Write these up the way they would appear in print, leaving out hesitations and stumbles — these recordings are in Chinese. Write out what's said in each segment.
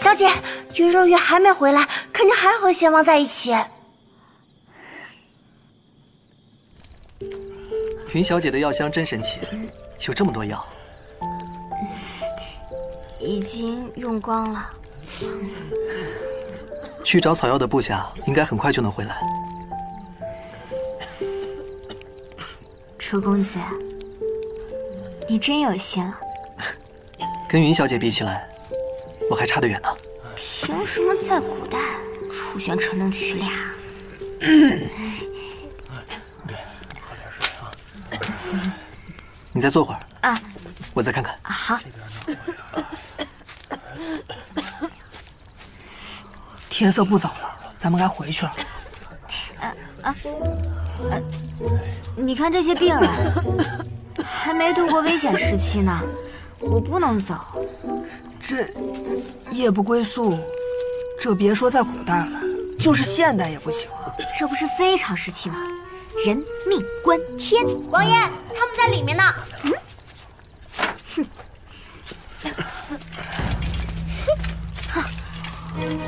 小姐，云若月还没回来，肯定还和贤王在一起。云小姐的药箱真神奇，有这么多药。已经用光了。去找草药的部下，应该很快就能回来。楚公子，你真有心了。跟云小姐比起来。 我还差得远呢。凭什么在古代，楚玄城能娶俩？对，喝点水啊。你再坐会儿啊，我再看看。好。天色不早了，咱们该回去了。你看这些病人，还没度过危险时期呢，我不能走。 这夜不归宿，这别说在古代了，就是现代也不行啊！这不是非常时期吗？人命关天，王爷他们在里面呢。嗯，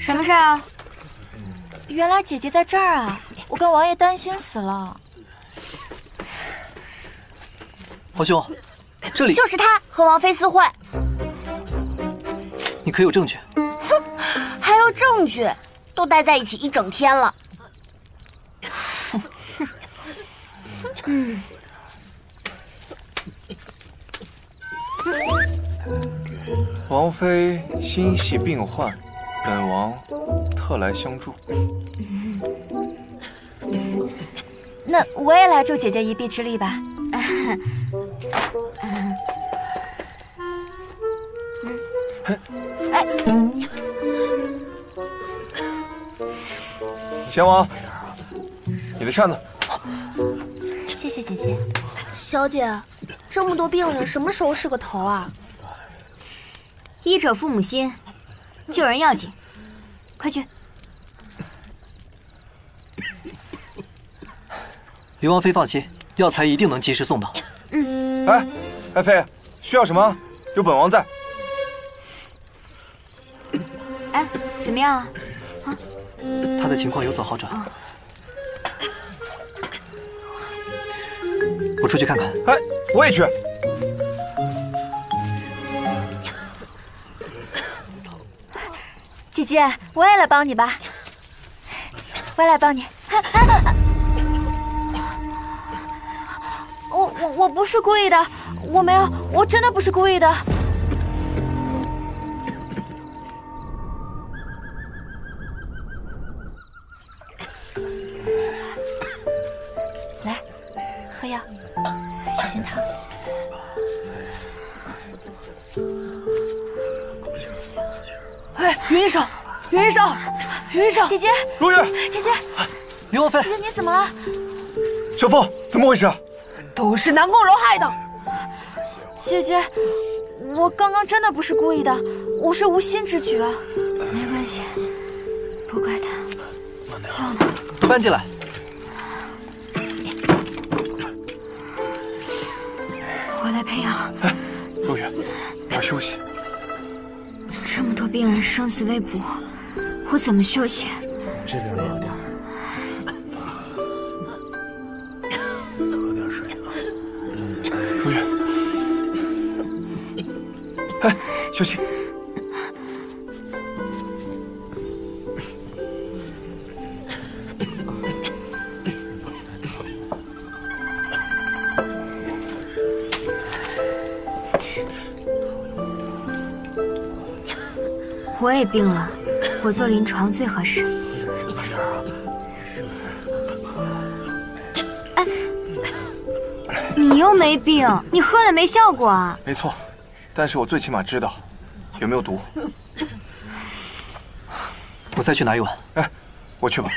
什么事儿啊？原来姐姐在这儿啊！我跟王爷担心死了。皇兄，这里就是他和王妃私会。 你可有证据？哼，还有证据？都待在一起一整天了。嗯。王妃心系病患，本王特来相助。那我也来助姐姐一臂之力吧。哎，贤王，你的扇子。谢谢姐姐。小姐，这么多病人，什么时候是个头啊？医者父母心，救人要紧。快去。离王妃放心，药材一定能及时送到。嗯。哎，爱妃，需要什么？有本王在。 哎，怎么样啊？啊，他的情况有所好转。我出去看看。哎，我也去。姐姐，我也来帮你吧。我也来帮你。我不是故意的，我没有，我真的不是故意的。 姐姐，如玉，姐姐，离王妃，姐姐你怎么了？小凤，怎么回事？都是南宫柔害的。姐姐，我刚刚真的不是故意的，我是无心之举啊。没关系，不怪他。药呢？搬进来。我来配药。哎，如玉，你要休息。这么多病人，生死未卜。 我怎么休息？这边有点。喝点水啊。如月，哎，休息。我也病了。 我做临床最合适。哎，你又没病，你喝了没效果啊？没错，但是我最起码知道有没有毒。我再去拿一碗。哎，我去吧。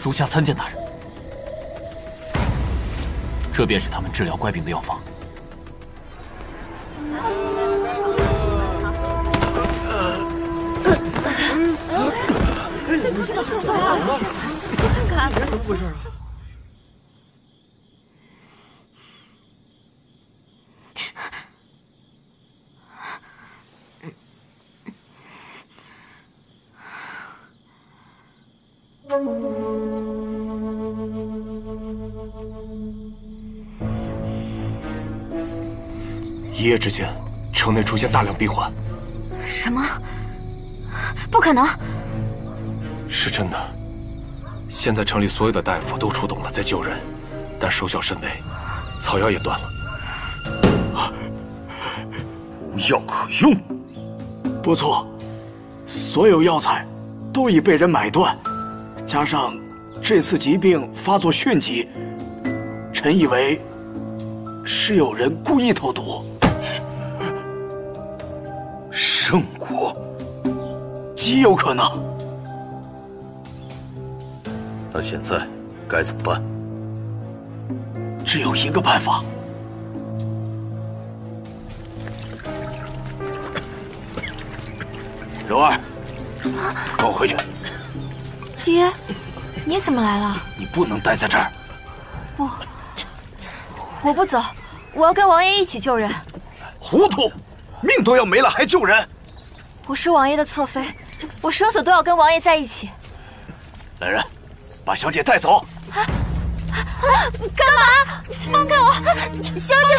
属下参见大人，这便是他们治疗怪病的药方。 看看，怎么回事啊？一夜之间，城内出现大量病患。什么？不可能！ 是真的，现在城里所有的大夫都出动了，在救人，但手脚甚微，草药也断了，无药可用。不错，所有药材都已被人买断，加上这次疾病发作迅急，臣以为是有人故意投毒。圣国，极有可能。 那现在该怎么办？只有一个办法。柔儿，跟我回去。爹，你怎么来了？你不能待在这儿。不，我不走，我要跟王爷一起救人。糊涂，命都要没了还救人？我是王爷的侧妃，我生死都要跟王爷在一起。来人！ 把小姐带走！干嘛？放开我，小姐！